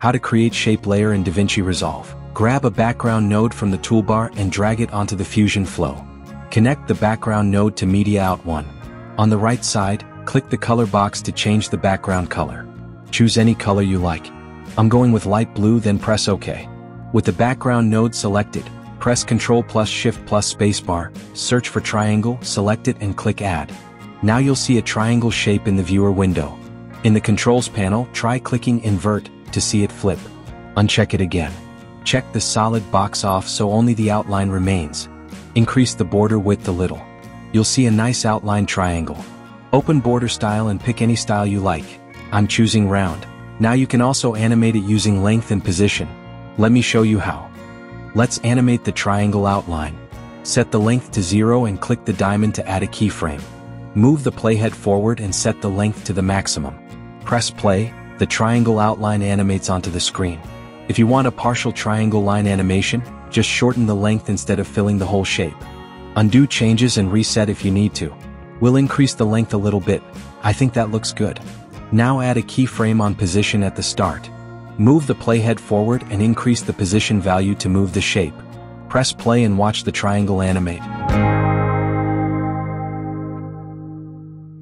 How to create shape layer in DaVinci Resolve. Grab a background node from the toolbar and drag it onto the Fusion Flow. Connect the background node to Media Out 1. On the right side, click the color box to change the background color. Choose any color you like. I'm going with light blue, then press OK. With the background node selected, press Ctrl plus Shift plus Spacebar, search for triangle, select it and click Add. Now you'll see a triangle shape in the viewer window. In the controls panel, try clicking Invert to see it flip. Uncheck it again. Check the solid box off so only the outline remains. Increase the border width a little. You'll see a nice outline triangle. Open border style and pick any style you like. I'm choosing round. Now you can also animate it using length and position. Let me show you how. Let's animate the triangle outline. Set the length to 0 and click the diamond to add a keyframe. Move the playhead forward and set the length to the maximum. Press play. The triangle outline animates onto the screen. If you want a partial triangle line animation, just shorten the length instead of filling the whole shape. Undo changes and reset if you need to. We'll increase the length a little bit. I think that looks good. Now add a keyframe on position at the start. Move the playhead forward and increase the position value to move the shape. Press play and watch the triangle animate.